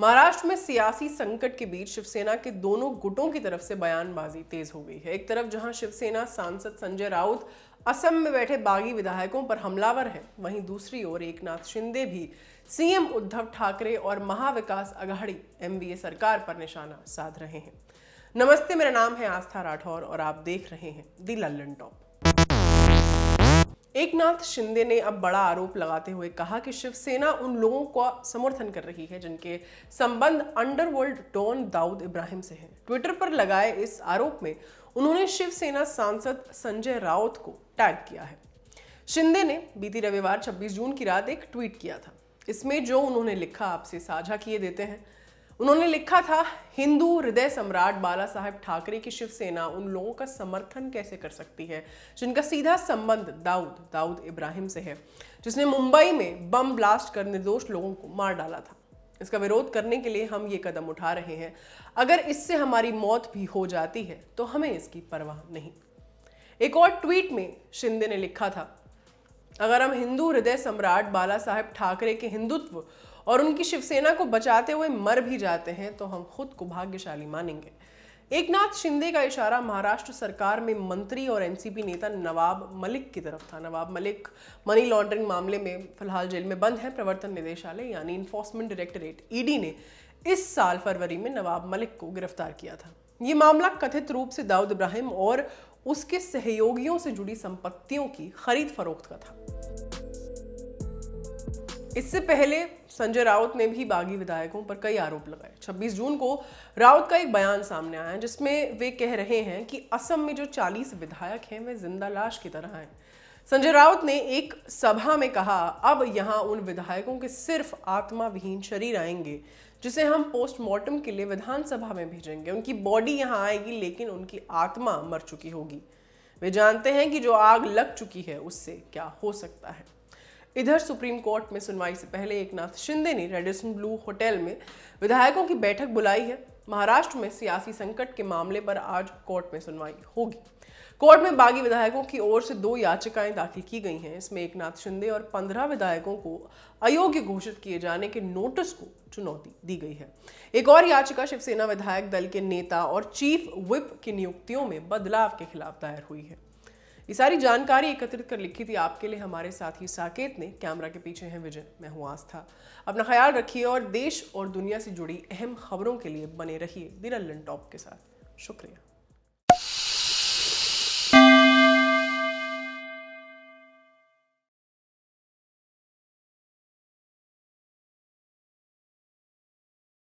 महाराष्ट्र में सियासी संकट के बीच शिवसेना के दोनों गुटों की तरफ से बयानबाजी तेज हो गई है। एक तरफ जहां शिवसेना सांसद संजय राउत असम में बैठे बागी विधायकों पर हमलावर हैं, वहीं दूसरी ओर एकनाथ शिंदे भी सीएम उद्धव ठाकरे और महाविकास अघाड़ी एमवीए सरकार पर निशाना साध रहे हैं। नमस्ते, मेरा नाम है आस्था राठौर और आप देख रहे हैं द लल्लनटॉप। एकनाथ शिंदे ने अब बड़ा आरोप लगाते हुए कहा कि शिवसेना उन लोगों का समर्थन कर रही है जिनके संबंध अंडरवर्ल्ड डॉन दाऊद इब्राहिम से है। ट्विटर पर लगाए इस आरोप में उन्होंने शिवसेना सांसद संजय राउत को टैग किया है। शिंदे ने बीती रविवार 26 जून की रात एक ट्वीट किया था। इसमें जो उन्होंने लिखा आपसे साझा किए देते हैं। उन्होंने लिखा था, हिंदू हृदय सम्राट बालासाहेब ठाकरे की शिवसेना उन लोगों का समर्थन कैसे कर सकती है जिनका सीधा संबंध दाऊद इब्राहिम से है, जिसने मुंबई में बम ब्लास्ट कर निर्दोष लोगों को मार डाला था। इसका विरोध करने के लिए हम ये कदम उठा रहे हैं। अगर इससे हमारी मौत भी हो जाती है तो हमें इसकी परवाह नहीं। एक और ट्वीट में शिंदे ने लिखा था, अगर हम हिंदू हृदय सम्राट बालासाहेब ठाकरे के हिंदुत्व और उनकी शिवसेना को बचाते हुए मर भी जाते हैं तो हम खुद को भाग्यशाली मानेंगे। एकनाथ शिंदे का इशारा महाराष्ट्र सरकार में मंत्री और एनसीपी नेता नवाब मलिक की तरफ था। नवाब मलिक मनी लॉन्ड्रिंग मामले में फिलहाल जेल में बंद हैं। प्रवर्तन निदेशालय यानी इन्फोर्समेंट डायरेक्टरेट ईडी ने इस साल फरवरी में नवाब मलिक को गिरफ्तार किया था। ये मामला कथित रूप से दाऊद इब्राहिम और उसके सहयोगियों से जुड़ी संपत्तियों की खरीद फरोख्त का था। इससे पहले संजय राउत ने भी बागी विधायकों पर कई आरोप लगाए। 26 जून को राउत का एक बयान सामने आया जिसमें वे कह रहे हैं कि असम में जो 40 विधायक हैं वे जिंदा लाश की तरह हैं। संजय राउत ने एक सभा में कहा, अब यहाँ उन विधायकों के सिर्फ आत्माविहीन शरीर आएंगे जिसे हम पोस्टमार्टम के लिए विधानसभा में भेजेंगे। उनकी बॉडी यहाँ आएगी लेकिन उनकी आत्मा मर चुकी होगी। वे जानते हैं कि जो आग लग चुकी है उससे क्या हो सकता है। इधर सुप्रीम कोर्ट में सुनवाई से पहले एकनाथ शिंदे ने रेडिसन ब्लू होटल में विधायकों की बैठक बुलाई है। महाराष्ट्र में सियासी संकट के मामले पर आज कोर्ट में सुनवाई होगी। कोर्ट में बागी विधायकों की ओर से 2 याचिकाएं दाखिल की गई हैं। इसमें एकनाथ शिंदे और 15 विधायकों को अयोग्य घोषित किए जाने के नोटिस को चुनौती दी गई है। एक और याचिका शिवसेना विधायक दल के नेता और चीफ व्हिप की नियुक्तियों में बदलाव के खिलाफ दायर हुई है। ये सारी जानकारी एकत्रित कर लिखी थी आपके लिए हमारे साथी साकेत ने। कैमरा के पीछे हैं विजय, मैं हूँ आस्था। अपना ख्याल रखिए और देश और दुनिया से जुड़ी अहम खबरों के लिए बने रहिए द लल्लनटॉप के साथ। शुक्रिया।